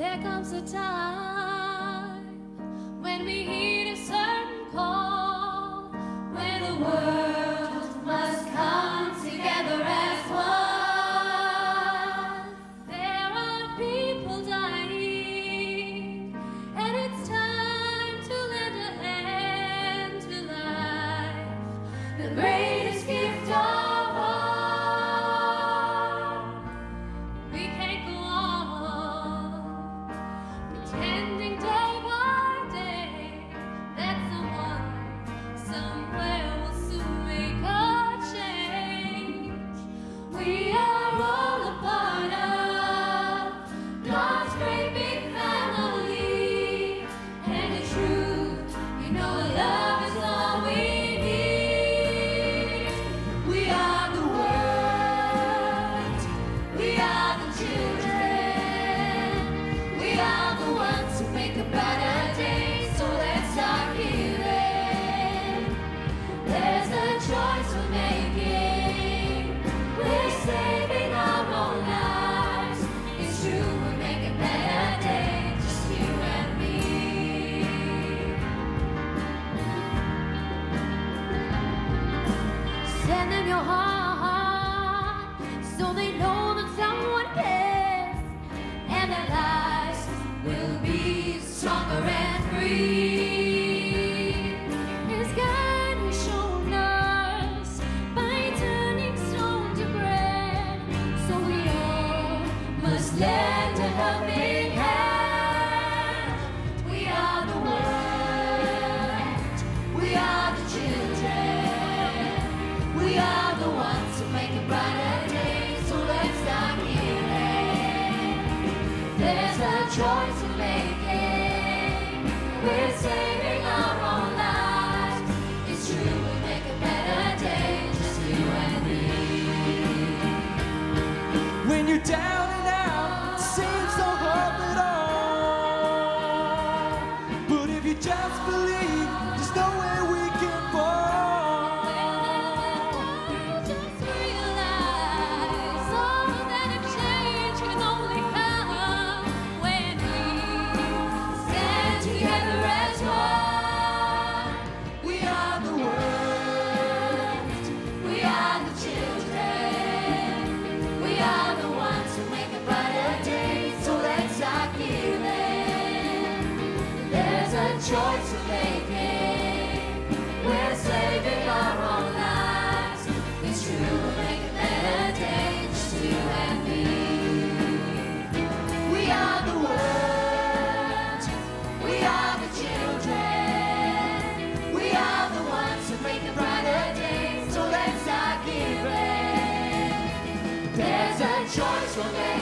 There comes a time when we heed a certain call, when the world must come together as one. There are people dying, and it's time to let an end to life. The greatest gift of all. We can't go on pretending day by day that someone somewhere will soon make a change. We are all a part of God's great big family, and it's true, you know, love is all we need. We are the world, we are the children, we are the ones who make a brighter day, so let's start healing. There's a choice we're making, we're saving our own lives. It's true, we're making a better day, just you and me. Send them your heart so they know that someone cares, and their lives will be stronger and free. His God has shown us by turning stone to bread, so we all must lend a helping hand. We are the world, we are the children, we are the ones who make a brighter day, so let's start healing. There's a choice we're making, we're saving our own lives. It's true, we'll make a better day, just you and me. When you're down and out, seems no hope at all. But if you just believe, there's no way we can fall. Just realize all that a change can only come when we stand together as one. We are the world, we are the children, we are the ones who make a brighter day, so let's start healing. There's a choice we're making, we're saving our own lives. It's true, we'll make a better day, just you and me. We are the world, we are the children, we are the ones who make a brighter day, so let's start giving. There's a choice we're making.